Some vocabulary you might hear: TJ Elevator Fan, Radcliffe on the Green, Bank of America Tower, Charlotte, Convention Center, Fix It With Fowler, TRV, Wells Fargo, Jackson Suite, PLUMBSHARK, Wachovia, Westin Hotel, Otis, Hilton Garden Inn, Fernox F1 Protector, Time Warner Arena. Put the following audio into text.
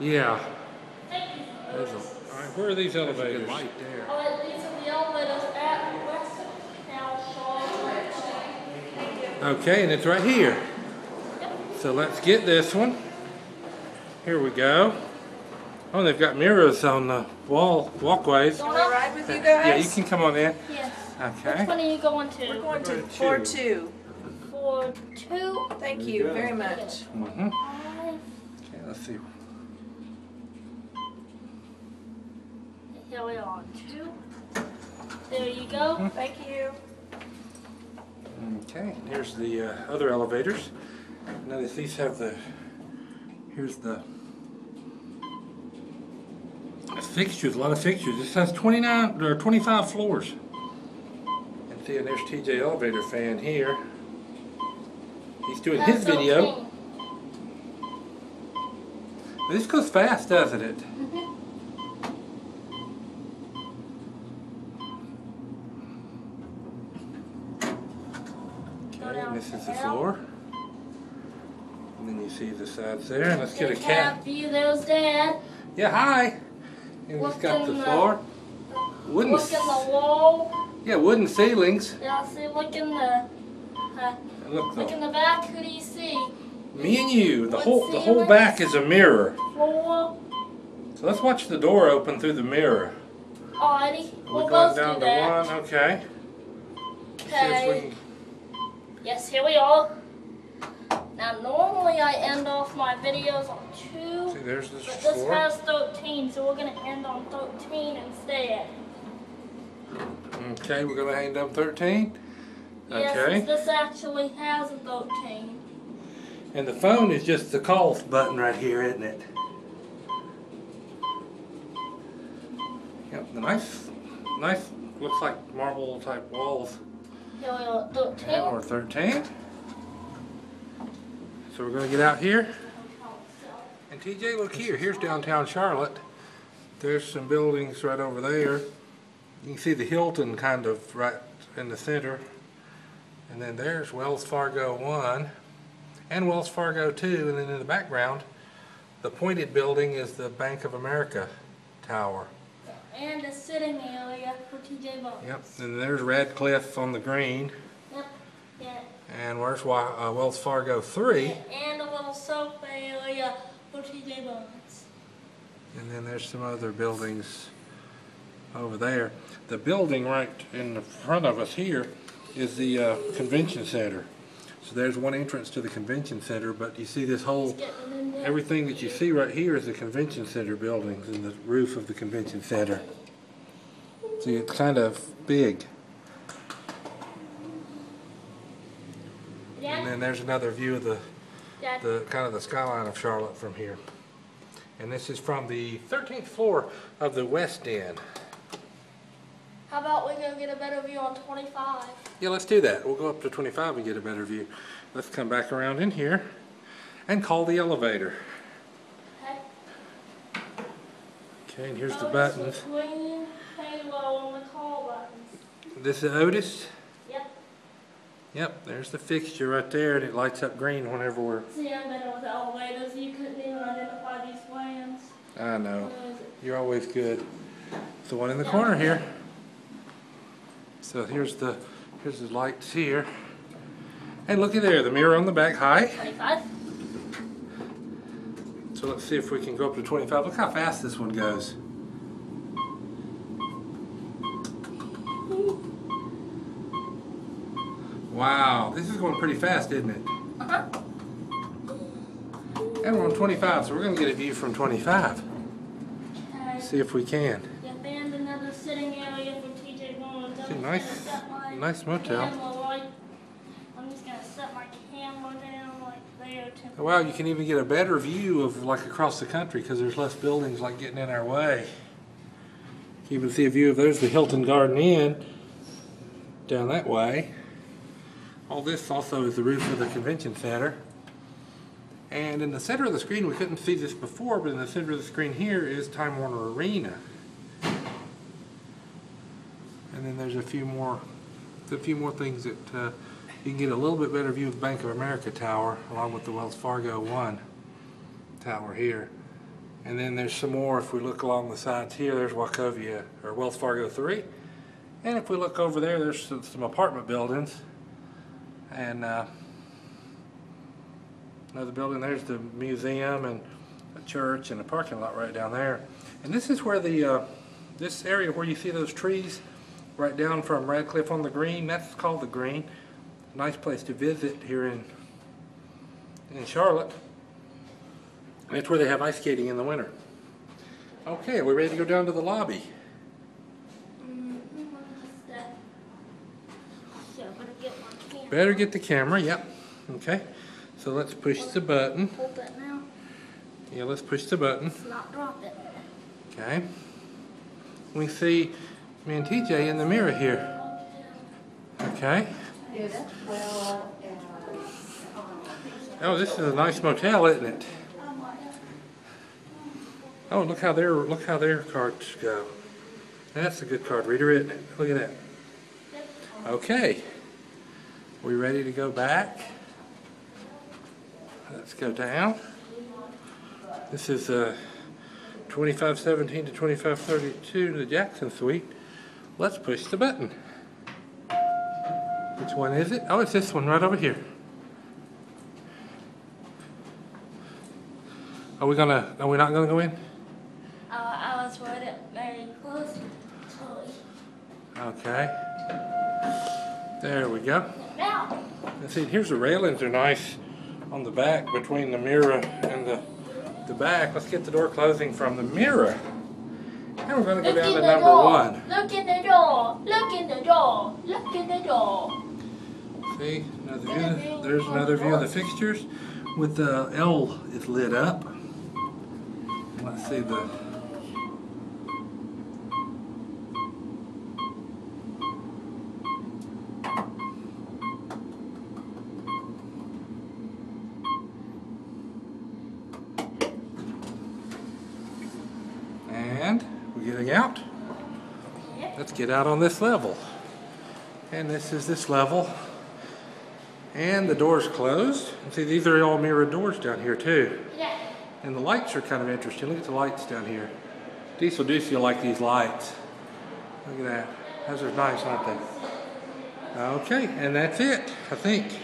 Yeah. There's a, where are these elevators? Good light there. Oh, these are the elevators at Westin Hotel, Charlotte. Okay, and it's right here. So let's get this one. Here we go. Oh, they've got mirrors on the walkways. Can I ride with you guys? Yeah, you can come on in. Yes. Okay. Which one are you going to? We're going to floor two. Floor two. Thank you very much. Mm-hmm. Okay, let's see. Here we are on two. There you go. Mm-hmm. Thank you. Okay. Here's the other elevators. Notice these have the. Here's the. Fixtures, a lot of fixtures. This has 29 or 25 floors. And see, and there's TJ Elevator Fan here. He's doing his video. This goes fast, doesn't it? Mm-hmm. Okay, and this is the floor. And then you see the sides there. And let's get a cat view. There's Dad. Yeah, hi. And we've got the floor. Wooden. Look in the wall. Yeah, wooden ceilings. Yeah, see, look in the. Look in the back. Who do you see? Me and you. The whole back is a mirror. Floor. So let's watch the door open through the mirror. Alrighty. We're going down to one. Okay. Okay. Yes, here we are. Now normally I end off my videos on 2, see, there's this but this has 13, so we're going to end on 13 instead. Okay, we're going to end on 13? Yes, okay. This actually has a 13. And the phone is just the call button right here, isn't it? Yep, the nice, looks like marble type walls. Here we are, 13. And we're 13. So we're going to get out here, and TJ, look here, here's downtown Charlotte. There's some buildings right over there. You can see the Hilton kind of right in the center, and then there's Wells Fargo 1 and Wells Fargo 2, and then in the background, the pointed building is the Bank of America Tower. And the sitting area for TJ Box. Yep, and there's Radcliffe on the Green. Yep. Yeah. And where's Wells Fargo 3? And a little sofa area for TJ Bones. And then there's some other buildings over there. The building right in the front of us here is the Convention Center. So there's one entrance to the Convention Center, but you see this whole, everything that you see right here is the Convention Center buildings and the roof of the Convention Center. So it's kind of big. And then there's another view of the kind of the skyline of Charlotte from here. And this is from the 13th floor of the West End. How about we go get a better view on 25? Yeah, let's do that. We'll go up to 25 and get a better view. Let's come back around in here and call the elevator. Okay. Okay, and here's the buttons. Green halo on the call buttons. This is Otis. Yep, there's the fixture right there, and it lights up green whenever we're... See, I've been with the elevators. You couldn't even identify these plans. I know. You're always good. It's the one in the corner here. So here's the lights here. And looky there, the mirror on the back high. 25. So let's see if we can go up to 25. Look how fast this one goes. Wow, this is going pretty fast, isn't it? Uh-huh. And we're on 25, so we're going to get a view from 25. Okay. See if we can. Yeah, and another sitting area for TJ Bones. It's a nice motel. I'm just going to set my camera down like there. Wow, you can even get a better view of like across the country because there's less buildings like getting in our way. You can see a view of there's the Hilton Garden Inn down that way. All this also is the roof of the Convention Center. And in the center of the screen, we couldn't see this before, but in the center of the screen here is Time Warner Arena. And then there's a few more things that you can get a little bit better view of the Bank of America Tower, along with the Wells Fargo 1 tower here. And then there's some more. If we look along the sides here, there's Wachovia or Wells Fargo 3. And if we look over there, there's some apartment buildings. And another building, there's the museum and a church and a parking lot right down there. And this is where the, this area where you see those trees right down from Radcliffe on the Green, that's called the Green. Nice place to visit here in Charlotte. And it's where they have ice skating in the winter. Okay, are we ready to go down to the lobby? Better get the camera, yep. Okay, so let's push the button. Hold it now. Yeah, let's push the button. Let's not drop it. Okay. We see me and TJ in the mirror here. Okay. Oh, this is a nice motel, isn't it? Oh, look how their cards go. That's a good card reader, isn't it? Look at that. Okay. We ready to go back? Let's go down. This is 2517 to 2532 to the Jackson Suite. Let's push the button. Which one is it? Oh, it's this one right over here. Are we not gonna go in? I was worried it very close to it. Okay. There we go. And see, here's the railings are nice on the back between the mirror and the back. Let's get the door closing from the mirror. And we're going to go down to number one. Look in the door. Look in the door. Look in the door. See, another view. There's another view of the fixtures with the L is lit up. Let's see the... Getting out. Let's get out on this level. And this is this level. And the door's closed. And see, these are all mirrored doors down here too. Yeah. And the lights are kind of interesting. Look at the lights down here. Diesel Deucey like these lights. Look at that. Those are nice, aren't they? Okay, and that's it, I think.